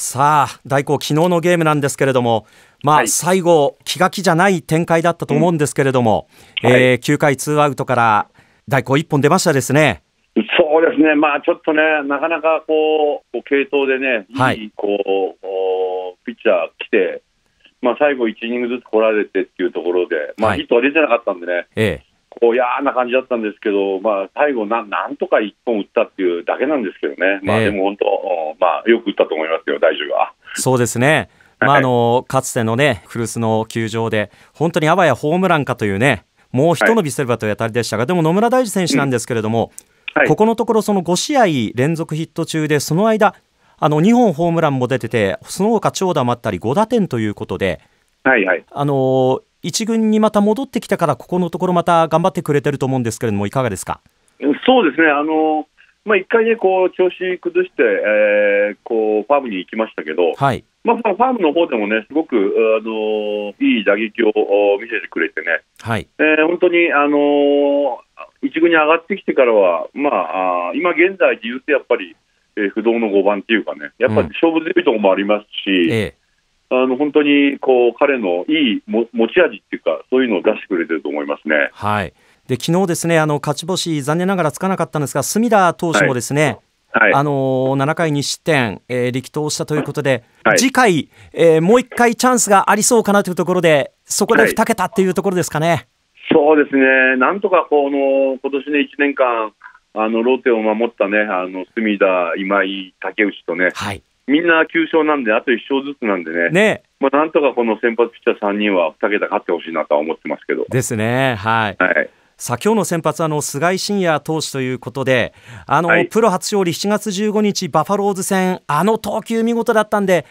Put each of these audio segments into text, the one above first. さあ大光、昨日のゲームなんですけれども、最後気が気じゃない展開だったと思うんですけれども、9回2アウトから大光1本出ましたですね。そうですね、ちょっとね、なかなかこう継投でね、いいピッチャー来て、最後1イニングずつ来られてっていうところで、ヒットは出てなかったんでね、こう嫌な感じだったんですけど、最後なんとか1本打ったっていうだけなんですけどね、でも本当、よく打ったと思いますよ、大丈夫は。そうですね、かつてのね、古巣の球場で、本当にあわやホームランかというね、もうひと伸びすればという当たりでしたが、でも野村大地選手なんですけれども、ここのところ、その5試合連続ヒット中で、その間、2本ホームランも出てて、その他長打もあったり、5打点ということで、1軍にまた戻ってきたから、ここのところ、また頑張ってくれてると思うんですけれども、いかがですか。そうですね、1回ね、調子崩して、ファームに行きましたけど、ファームの方でもね、すごく、いい打撃を見せてくれてね、本当に、一軍に上がってきてからは、今現在で言うと、やっぱり、不動の5番っていうかね、やっぱり勝負強いところもありますし。本当に彼のいい持ち味っていうか、そういうのを出してくれてると思いますね。で昨日ですね、勝ち星、残念ながらつかなかったんですが、隅田投手もですね、7回2失点、力投したということで、次回、もう1回チャンスがありそうかなというところで、そこで2桁っていうところですかね。そうですね、なんとか今年ね、1年間、ローテを守ったね、隅田、今井、竹内とね。みんな9勝なんで、あと1勝ずつなんでね、なんとかこの先発ピッチャー3人は2桁勝ってほしいなとは思ってますけど。ですね、さあ今日の先発は菅井伸也投手ということで、プロ初勝利、7月15日、バファローズ戦、投球見事だったんで、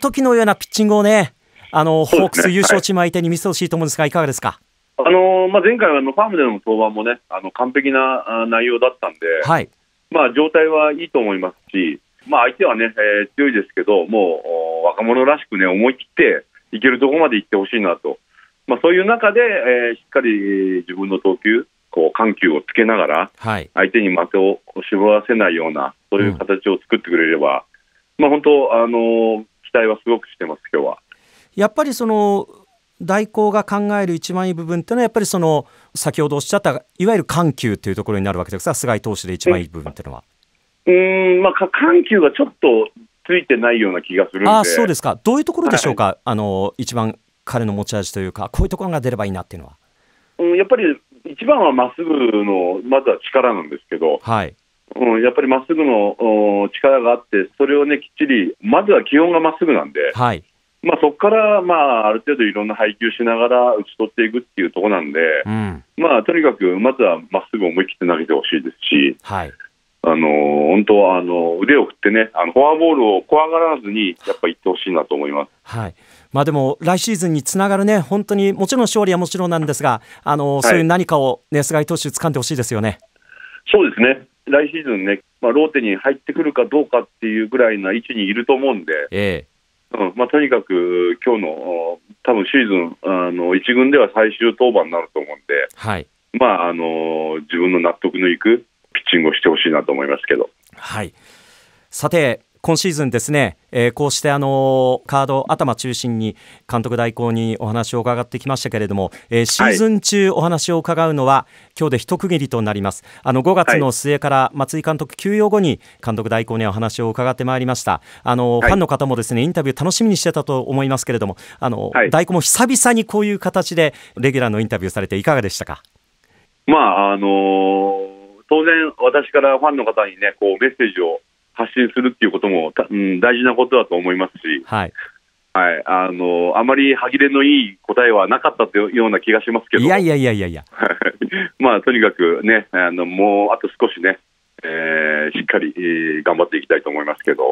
時のようなピッチングをね、ホークス優勝チーム相手に見せてほしいと思うんですが、いかがですか。前回はファームでの登板もね、完璧な内容だったんで、状態はいいと思いますし。相手はね、強いですけど、もう若者らしくね、思い切っていけるところまで行ってほしいなと、そういう中で、しっかり自分の投球、緩急をつけながら、相手に的を絞らせないような、そういう形を作ってくれれば、本当、期待はすごくしてます、今日は。やっぱりその大光が考える一番いい部分というのは、やっぱりその先ほどおっしゃった、いわゆる緩急というところになるわけですが、菅井投手で一番いい部分というのは。緩急がちょっとついてないような気がするんで。そうですか。どういうところでしょうか、一番彼の持ち味というか、こういうところが出ればいいなっていうのは。やっぱり一番はまっすぐの、まずは力なんですけど、やっぱりまっすぐの力があって、それをね、きっちり、まずは基本がまっすぐなんで、そこから、ある程度いろんな配球しながら打ち取っていくっていうところなんで、とにかくまずはまっすぐ思い切って投げてほしいですし。本当は腕を振ってね、フォアボールを怖がらずに、やっぱりいってほしいなと思います。でも、来シーズンにつながるね、本当にもちろん勝利はもちろんなんですが、そういう何かを、ね、菅井投手、掴んでほしいですよね。そうですね、来シーズンね、ローテに入ってくるかどうかっていうぐらいな位置にいると思うんで、とにかく今日の多分シーズン、一軍では最終登板になると思うんで、自分の納得のいく。ピッチングをしてほしいなと思いますけど。さて今シーズンですね、こうしてカード頭中心に監督代行にお話を伺ってきましたけれども、シーズン中お話を伺うのは今日で一区切りとなります。5月の末から松井監督休養後に監督代行にお話を伺ってまいりました。ファンの方もですねインタビュー楽しみにしてたと思いますけれども、代行も久々にこういう形でレギュラーのインタビューされていかがでしたか。当然、私からファンの方にね、メッセージを発信するっていうことも、大事なことだと思いますし、あまり歯切れのいい答えはなかったというような気がしますけど、とにかくね、もうあと少しね、しっかり頑張っていきたいと思いますけど。